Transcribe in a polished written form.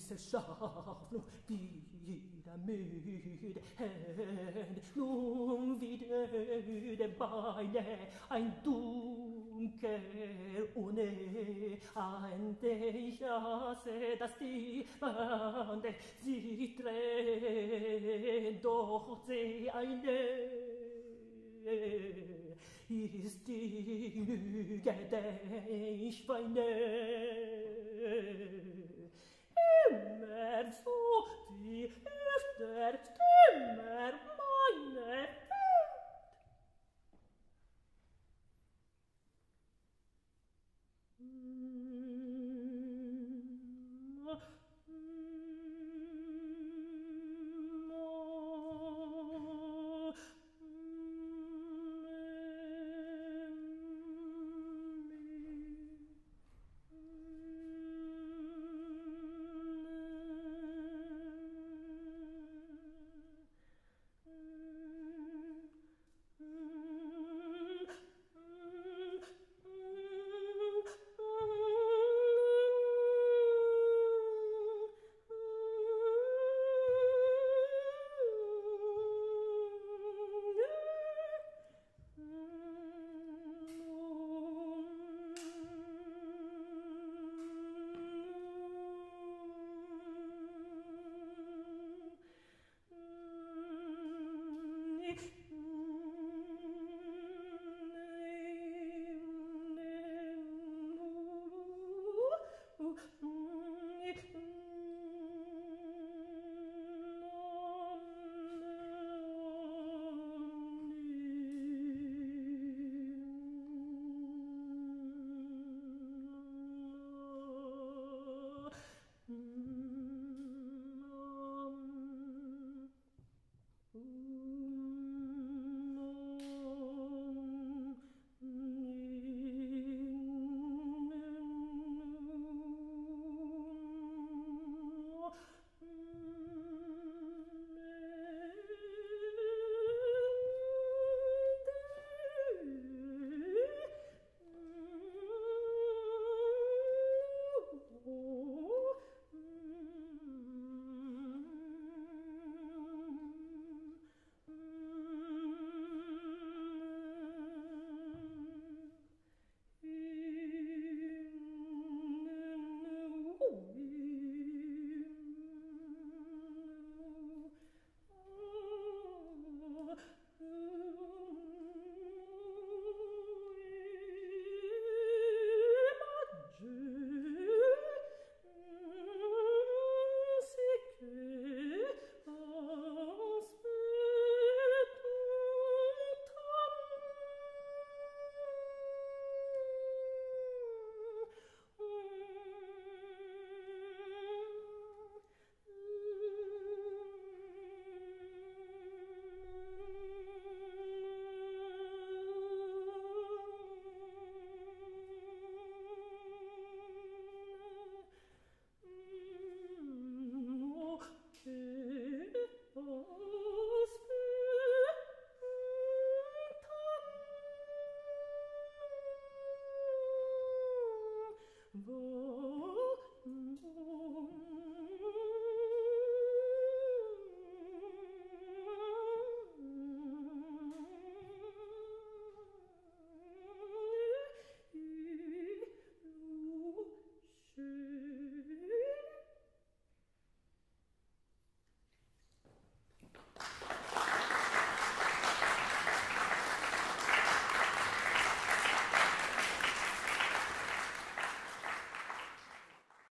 Wissenschaften, wieder müde Hände, nun wieder Beine, ein Dunkel ohne Ende, ich hasse, dass die Bande sich drehen, doch seh eine ist die Lüge der Schweine. Immer so tief der Stimme meine Welt.